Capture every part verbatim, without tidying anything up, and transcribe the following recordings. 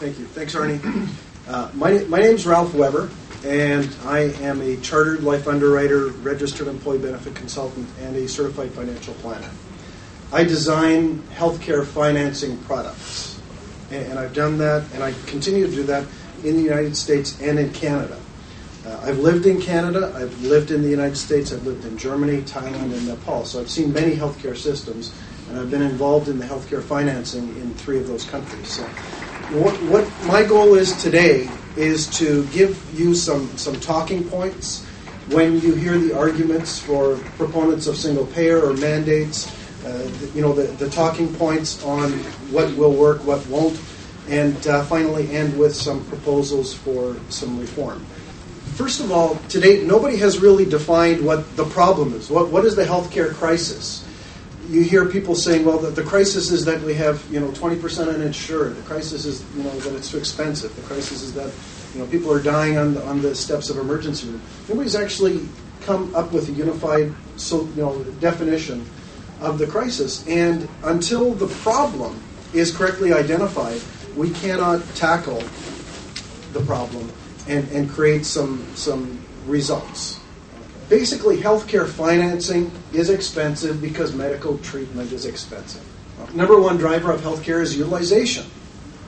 Thank you. Thanks, Arnie. Uh, my my name's Ralph Weber, and I am a chartered life underwriter, registered employee benefit consultant, and a certified financial planner. I design healthcare financing products, and, and I've done that, and I continue to do that in the United States and in Canada. Uh, I've lived in Canada, I've lived in the United States, I've lived in Germany, Thailand, and Nepal, so I've seen many healthcare systems, and I've been involved in the healthcare financing in three of those countries. So what, what my goal is today is to give you some, some talking points when you hear the arguments for proponents of single payer or mandates, uh, the, you know, the, the talking points on what will work, what won't, and uh, finally end with some proposals for some reform. First of all, today, nobody has really defined what the problem is. What, what is the healthcare crisis? You hear people saying, well, the, the crisis is that we have, you know, twenty percent uninsured. The crisis is, you know, that it's too expensive. The crisis is that, you know, people are dying on the, on the steps of emergency room. Nobody's actually come up with a unified, so, you know, definition of the crisis. And until the problem is correctly identified, we cannot tackle the problem and, and create some, some results. Basically, healthcare financing is expensive because medical treatment is expensive. Number one driver of healthcare is utilization.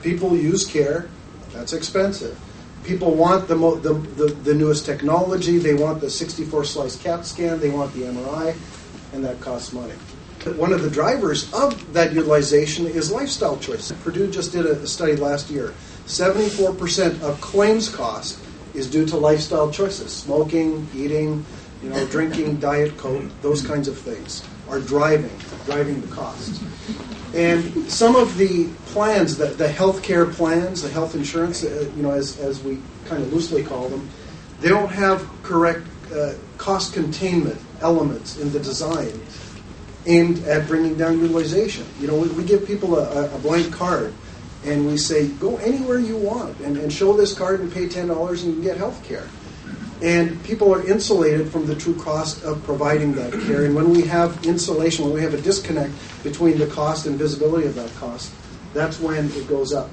People use care, that's expensive. People want the, mo the, the, the newest technology, they want the sixty-four slice CAT scan, they want the M R I, and that costs money. One of the drivers of that utilization is lifestyle choice. Purdue just did a study last year. seventy-four percent of claims cost is due to lifestyle choices. Smoking, eating, you know, drinking, Diet Coke, those kinds of things are driving, driving the cost. And some of the plans, the, the health care plans, the health insurance, uh, you know, as, as we kind of loosely call them, they don't have correct uh, cost containment elements in the design aimed at bringing down utilization. You know, we, we give people a, a blank card, and we say, go anywhere you want, and, and show this card and pay ten dollars and you can get health care. And people are insulated from the true cost of providing that care. And when we have insulation, when we have a disconnect between the cost and visibility of that cost, that's when it goes up.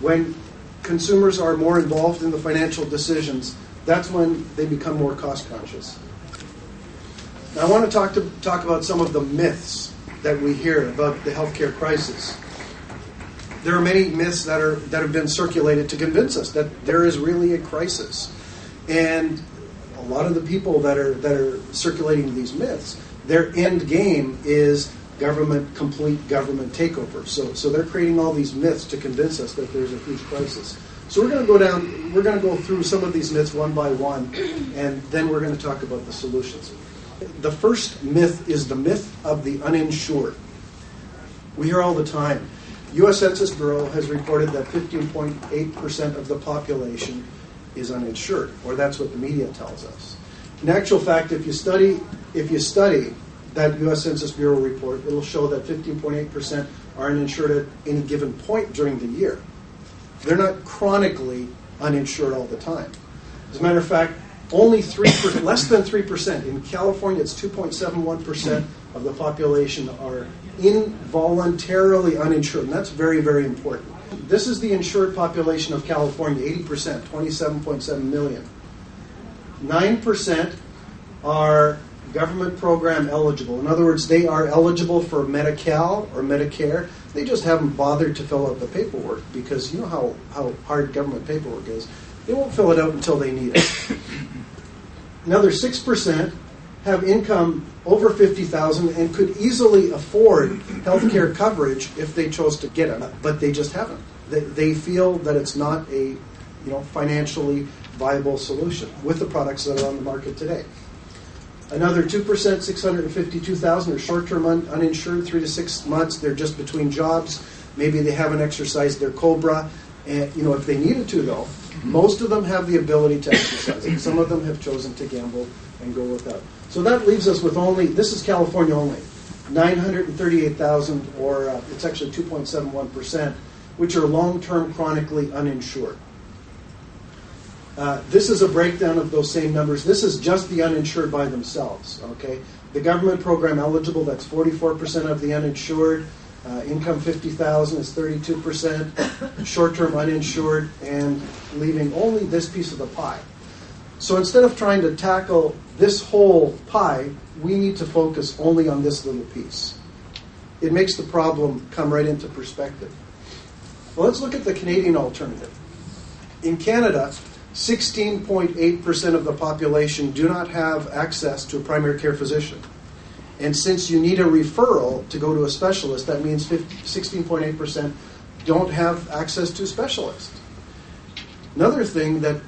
When consumers are more involved in the financial decisions, that's when they become more cost conscious. I want to talk to talk about some of the myths that we hear about the healthcare crisis. There are many myths that are that have been circulated to convince us that there is really a crisis, and a lot of the people that are that are circulating these myths, their end game is government complete government takeover. So so they're creating all these myths to convince us that there's a huge crisis. So we're going to go down. We're going to go through some of these myths one by one, and then we're going to talk about the solutions. The first myth is the myth of the uninsured. We hear all the time. U S Census Bureau has reported that fifteen point eight percent of the population is uninsured, or that's what the media tells us. In actual fact, if you study, if you study that U S Census Bureau report, it'll show that fifteen point eight percent are uninsured at any given point during the year. They're not chronically uninsured all the time. As a matter of fact, only three percent, less than three percent. In California, it's two point seven one percent of the population are involuntarily uninsured, and that's very, very important. This is the insured population of California, eighty percent, twenty-seven point seven million. Nine percent are government program eligible. In other words, they are eligible for Medi-Cal or Medicare. They just haven't bothered to fill out the paperwork because you know how, how hard government paperwork is. They won't fill it out until they need it. Another six percent have income over fifty thousand dollars and could easily afford health care coverage if they chose to get it, but they just haven't. They, they feel that it's not a you know, financially viable solution with the products that are on the market today. Another two percent, six hundred fifty-two thousand dollars, are short-term un uninsured, three to six months. They're just between jobs. Maybe they haven't exercised their COBRA. And, you know, if they needed to, though, most of them have the ability to exercise it. Some of them have chosen to gamble and go without. So that leaves us with only, this is California only, nine hundred thirty-eight thousand, or uh, it's actually two point seven one percent, which are long-term chronically uninsured. Uh, this is a breakdown of those same numbers. This is just the uninsured by themselves, okay? The government program eligible, that's forty-four percent of the uninsured. Uh, income fifty thousand dollars is thirty-two percent, short-term uninsured, and leaving only this piece of the pie. So instead of trying to tackle this whole pie, we need to focus only on this little piece. It makes the problem come right into perspective. Well, let's look at the Canadian alternative. In Canada, sixteen point eight percent of the population do not have access to a primary care physician. And since you need a referral to go to a specialist, that means sixteen point eight percent don't have access to specialists. Another thing that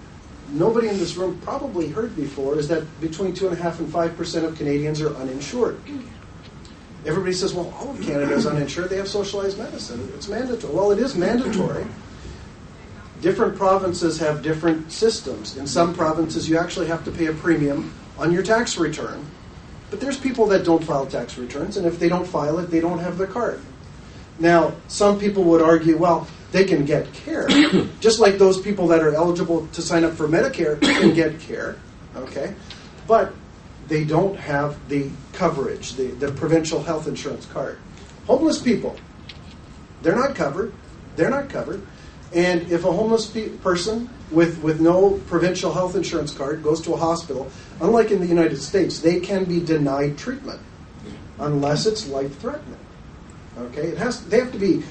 nobody in this room probably heard before is that between two point five and five percent of Canadians are uninsured. Everybody says, well, all of Canada is uninsured. They have socialized medicine. It's mandatory. Well, it is mandatory. Different provinces have different systems. In some provinces, you actually have to pay a premium on your tax return. But there's people that don't file tax returns, and if they don't file it, they don't have their card. Now, some people would argue, well, they can get care, just like those people that are eligible to sign up for Medicare can get care, okay? But they don't have the coverage, the, the provincial health insurance card. Homeless people, they're not covered. They're not covered. And if a homeless pe- person with, with no provincial health insurance card goes to a hospital, unlike in the United States, they can be denied treatment unless it's life-threatening. Okay, it has they have to be,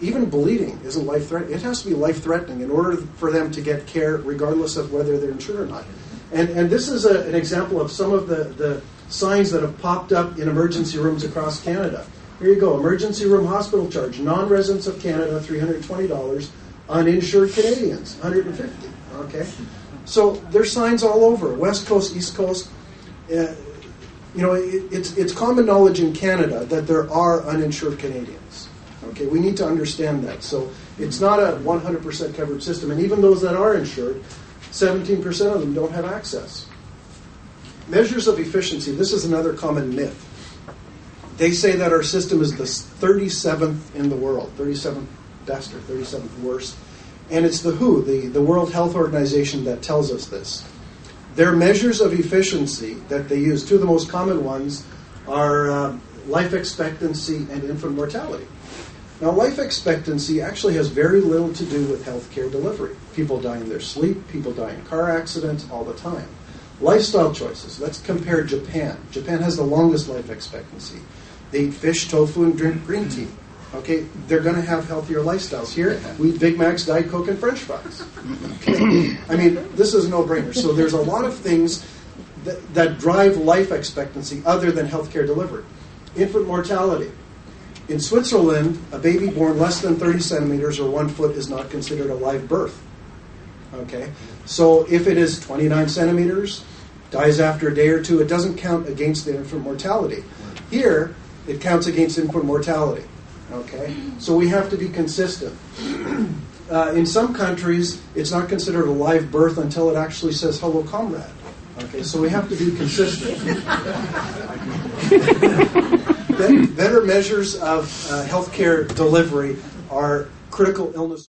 even bleeding isn't life-threatening. It has to be life-threatening in order for them to get care regardless of whether they're insured or not. And, and this is a, an example of some of the, the signs that have popped up in emergency rooms across Canada. Here you go, emergency room hospital charge, non-residents of Canada, three hundred twenty dollars, uninsured Canadians, one hundred fifty dollars, okay? So there's signs all over, West Coast, East Coast. Uh, you know, it, it's, it's common knowledge in Canada that there are uninsured Canadians, okay? We need to understand that. So it's not a one hundred percent coverage system, and even those that are insured, seventeen percent of them don't have access. Measures of efficiency, this is another common myth. They say that our system is the thirty-seventh in the world, thirty-seventh best or thirty-seventh worst. And it's the W H O, the, the World Health Organization, that tells us this. Their measures of efficiency that they use, two of the most common ones, are uh, life expectancy and infant mortality. Now, life expectancy actually has very little to do with healthcare delivery. People die in their sleep, people die in car accidents all the time. Lifestyle choices. Let's compare Japan. Japan has the longest life expectancy. They eat fish, tofu, and drink green tea. Okay, they're going to have healthier lifestyles. Here, we eat Big Macs, Diet Coke, and French fries. Okay. I mean, this is a no-brainer. So there's a lot of things that, that drive life expectancy other than healthcare delivery. Infant mortality. In Switzerland, a baby born less than thirty centimeters or one foot is not considered a live birth. Okay, so if it is twenty-nine centimeters, dies after a day or two, it doesn't count against the infant mortality. Here, it counts against infant mortality. Okay, so we have to be consistent. Uh, in some countries, it's not considered a live birth until it actually says, hello, comrade. Okay, so we have to be consistent. Better measures of uh, healthcare delivery are critical illness.